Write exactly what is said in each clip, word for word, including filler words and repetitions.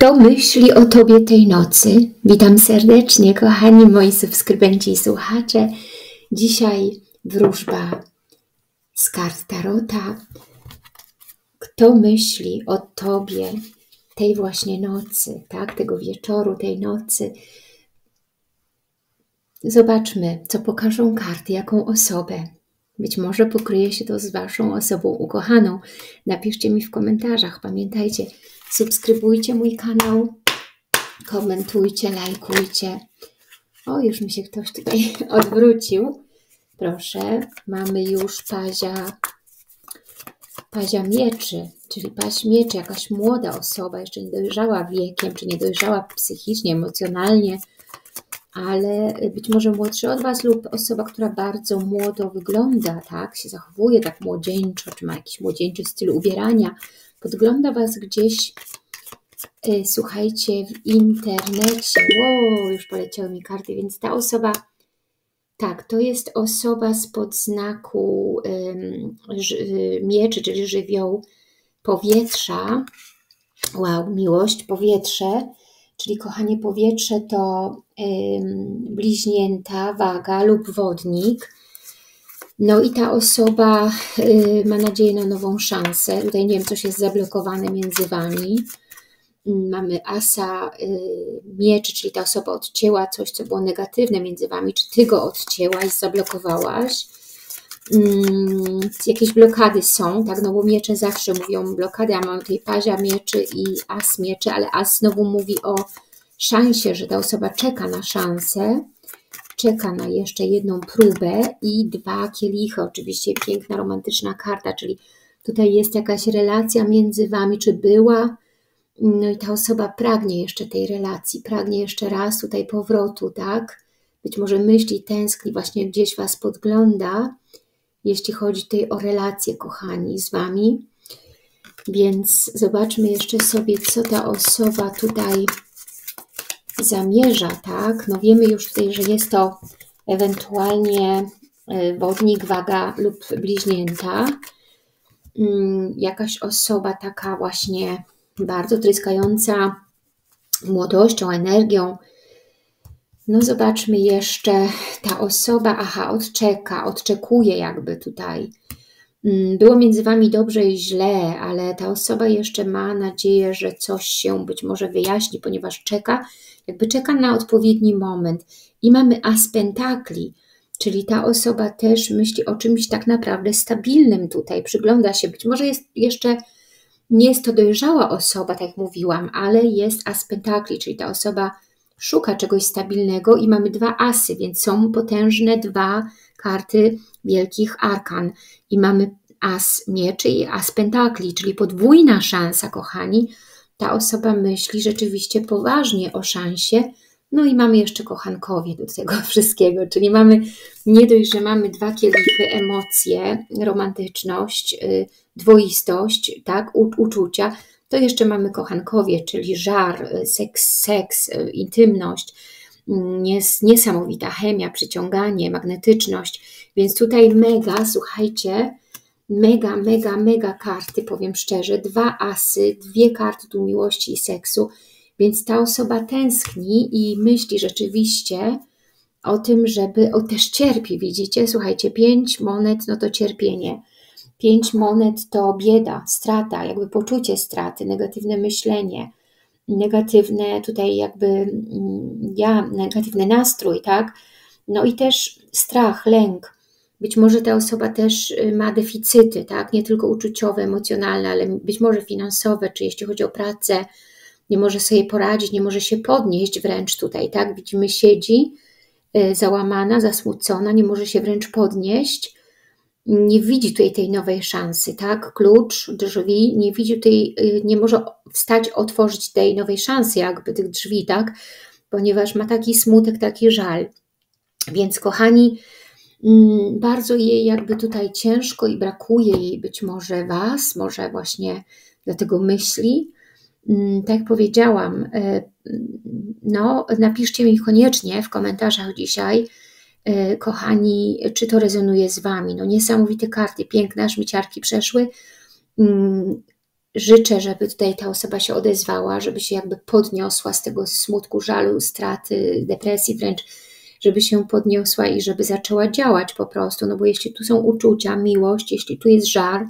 Kto myśli o Tobie tej nocy? Witam serdecznie, kochani moi subskrybenci i słuchacze. Dzisiaj wróżba z kart Tarota. Kto myśli o Tobie tej właśnie nocy, tak? Tego wieczoru, tej nocy. Zobaczmy, co pokażą karty, jaką osobę. Być może pokryje się to z Waszą osobą ukochaną. Napiszcie mi w komentarzach. Pamiętajcie, subskrybujcie mój kanał, komentujcie, lajkujcie. O, już mi się ktoś tutaj odwrócił. Proszę, mamy już pazia, pazia mieczy, czyli paź mieczy, jakaś młoda osoba, jeszcze nie dojrzała wiekiem, czy nie dojrzała psychicznie, emocjonalnie, ale być może młodszy od Was lub osoba, która bardzo młodo wygląda, tak, się zachowuje tak młodzieńczo, czy ma jakiś młodzieńczy styl ubierania, podgląda Was gdzieś, y, słuchajcie, w internecie. Wow, już poleciały mi karty, więc ta osoba, tak, to jest osoba spod znaku y, y, mieczy, czyli żywioł powietrza. Wow, miłość, powietrze, czyli kochanie, powietrze to y, bliźnięta, waga lub wodnik. No i ta osoba y, ma nadzieję na nową szansę. Tutaj nie wiem, coś jest zablokowane między Wami. Mamy asa y, mieczy, czyli ta osoba odcięła coś, co było negatywne między Wami. Czy Ty go odcięłaś, zablokowałaś? Y, jakieś blokady są, tak? No bo miecze zawsze mówią blokady, a mamy tutaj pazia mieczy i as mieczy, ale as znowu mówi o szansie, że ta osoba czeka na szansę. Czeka na jeszcze jedną próbę i dwa kielichy. Oczywiście piękna, romantyczna karta, czyli tutaj jest jakaś relacja między Wami, czy była. No i ta osoba pragnie jeszcze tej relacji, pragnie jeszcze raz tutaj powrotu, tak? Być może myśli, tęskni, właśnie gdzieś Was podgląda, jeśli chodzi tutaj o relacje, kochani, z Wami. Więc zobaczmy jeszcze sobie, co ta osoba tutaj zamierza, tak? No wiemy już tutaj, że jest to ewentualnie wodnik, waga lub bliźnięta. Jakaś osoba taka właśnie bardzo tryskająca młodością, energią. No zobaczmy jeszcze, ta osoba, aha, odczeka, odczekuje jakby tutaj. Było między Wami dobrze i źle, ale ta osoba jeszcze ma nadzieję, że coś się być może wyjaśni, ponieważ czeka, jakby czeka na odpowiedni moment. I mamy as pentakli, czyli ta osoba też myśli o czymś tak naprawdę stabilnym tutaj, przygląda się, być może jest jeszcze, nie jest to dojrzała osoba, tak jak mówiłam, ale jest as pentakli, czyli ta osoba szuka czegoś stabilnego i mamy dwa asy, więc są potężne dwa karty wielkich arkan i mamy as mieczy i as pentakli, czyli podwójna szansa, kochani. Ta osoba myśli rzeczywiście poważnie o szansie. No i mamy jeszcze kochankowie do tego wszystkiego, czyli mamy, nie dość, że mamy dwa kielichy, emocje, romantyczność, yy, dwoistość, tak, U, uczucia, to jeszcze mamy kochankowie, czyli żar, seks, seks intymność, Nies, niesamowita chemia, przyciąganie, magnetyczność, więc tutaj mega, słuchajcie, mega, mega, mega karty, powiem szczerze, dwa asy, dwie karty tu miłości i seksu, więc ta osoba tęskni i myśli rzeczywiście o tym, żeby, o, też cierpi, widzicie, słuchajcie, pięć monet, no to cierpienie, pięć monet to bieda, strata, jakby poczucie straty, negatywne myślenie, negatywne tutaj jakby ja, negatywny nastrój, tak? No i też strach, lęk. Być może ta osoba też ma deficyty, tak? Nie tylko uczuciowe, emocjonalne, ale być może finansowe, czy jeśli chodzi o pracę, nie może sobie poradzić, nie może się podnieść wręcz tutaj, tak? Widzimy, siedzi załamana, zasmucona, nie może się wręcz podnieść. Nie widzi tutaj tej nowej szansy, tak? Klucz, drzwi, nie widzi tutaj, nie może wstać, otworzyć tej nowej szansy, jakby tych drzwi, tak? Ponieważ ma taki smutek, taki żal. Więc kochani, bardzo jej jakby tutaj ciężko i brakuje jej być może Was, może właśnie dlatego myśli. Tak jak powiedziałam, no napiszcie mi koniecznie w komentarzach dzisiaj, kochani, czy to rezonuje z Wami. No niesamowite karty, piękne, aż mi ciarki przeszły. życzę, żeby tutaj ta osoba się odezwała, żeby się jakby podniosła z tego smutku, żalu, straty, depresji wręcz, żeby się podniosła i żeby zaczęła działać po prostu, no bo jeśli tu są uczucia, miłość, jeśli tu jest żar,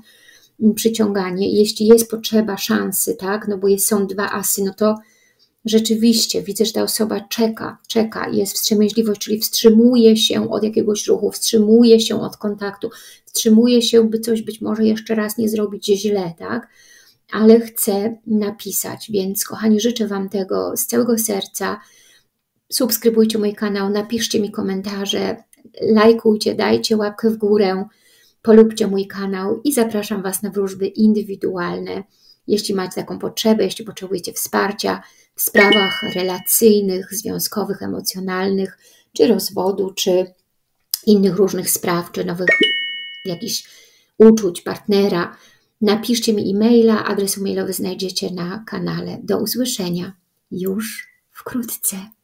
przyciąganie, jeśli jest potrzeba szansy, tak, no bo jest, są dwa asy, no to rzeczywiście widzę, że ta osoba czeka, czeka, jest wstrzemięźliwość, czyli wstrzymuje się od jakiegoś ruchu, wstrzymuje się od kontaktu, wstrzymuje się, by coś być może jeszcze raz nie zrobić źle, tak, ale chce napisać, więc kochani, życzę Wam tego z całego serca. Subskrybujcie mój kanał, napiszcie mi komentarze, lajkujcie, dajcie łapkę w górę, polubcie mój kanał i zapraszam Was na wróżby indywidualne. Jeśli macie taką potrzebę, jeśli potrzebujecie wsparcia w sprawach relacyjnych, związkowych, emocjonalnych, czy rozwodu, czy innych różnych spraw, czy nowych jakichś uczuć partnera, napiszcie mi e-maila, adres e-mailowy znajdziecie na kanale. Do usłyszenia już wkrótce.